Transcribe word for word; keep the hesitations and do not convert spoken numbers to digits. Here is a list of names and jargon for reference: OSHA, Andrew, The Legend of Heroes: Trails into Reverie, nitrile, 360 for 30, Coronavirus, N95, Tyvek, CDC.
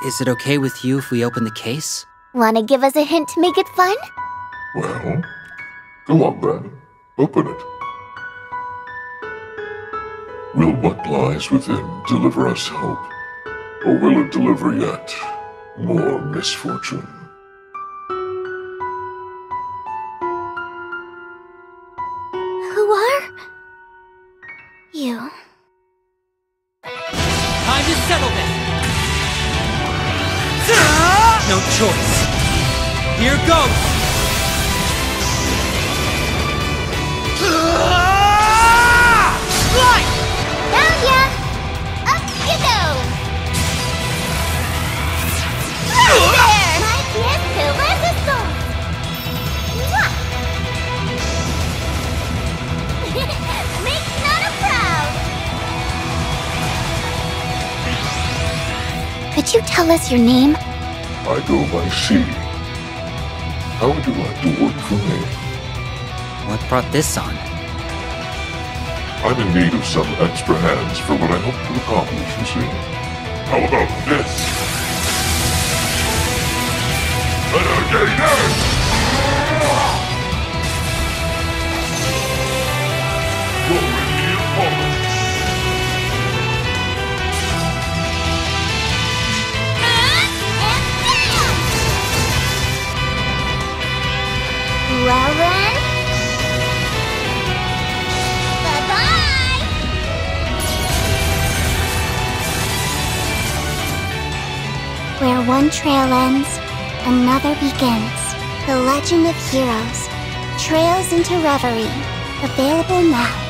Is it okay with you if we open the case? Wanna give us a hint to make it fun? Well, go on then. Open it. Will what lies within deliver us hope? Or will it deliver yet more misfortune? Who are you? Time to settle this! No choice! Here goes! Light! Down ya! Up you go! Right there! My chance to let us go! Make Nana proud! Could you tell us your name? I go by sea. How would you like to work for me? What brought this on? I'm in need of some extra hands for what I hope to accomplish, you see. How about this? Renegade! Glory to your opponent! Well then, bye-bye! Where one trail ends, another begins. The Legend of Heroes: Trails into Reverie. Available now.